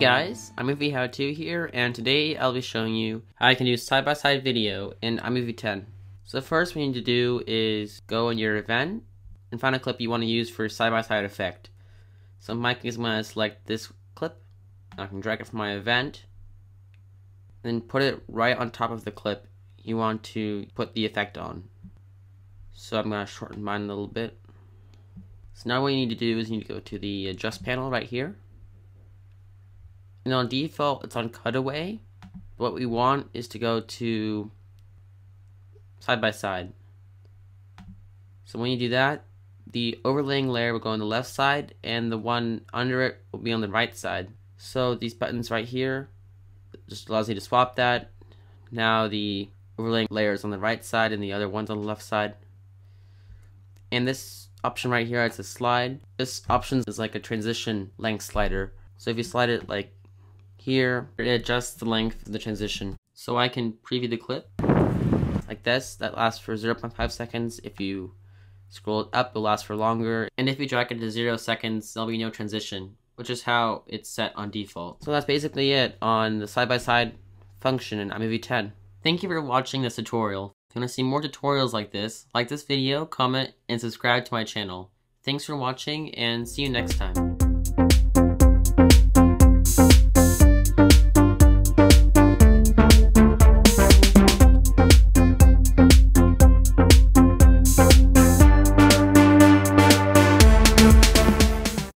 guys, iMovieHowTo here, and today I'll be showing you how you can do side-by-side video in iMovie 10. So first what you need to do is go on your event and find a clip you want to use for side-by-side effect. So in my case I'm going to select this clip, and I can drag it from my event, then put it right on top of the clip you want to put the effect on. So I'm going to shorten mine a little bit. So now what you need to do is you need to go to the adjust panel right here. And on default it's on cutaway. What we want is to go to side by side. So when you do that, the overlaying layer will go on the left side and the one under it will be on the right side. So these buttons right here just allows you to swap that. Now the overlaying layer is on the right side and the other one's on the left side. And this option right here, it's a slide. This option is like a transition length slider. So if you slide it like here, it adjusts the length of the transition. So I can preview the clip like this. That lasts for 0.5 seconds. If you scroll it up, it'll last for longer. And if you drag it to 0 seconds, there'll be no transition, which is how it's set on default. So that's basically it on the side-by-side function in iMovie 10. Thank you for watching this tutorial. If you want to see more tutorials like this video, comment, and subscribe to my channel. Thanks for watching, and see you next time.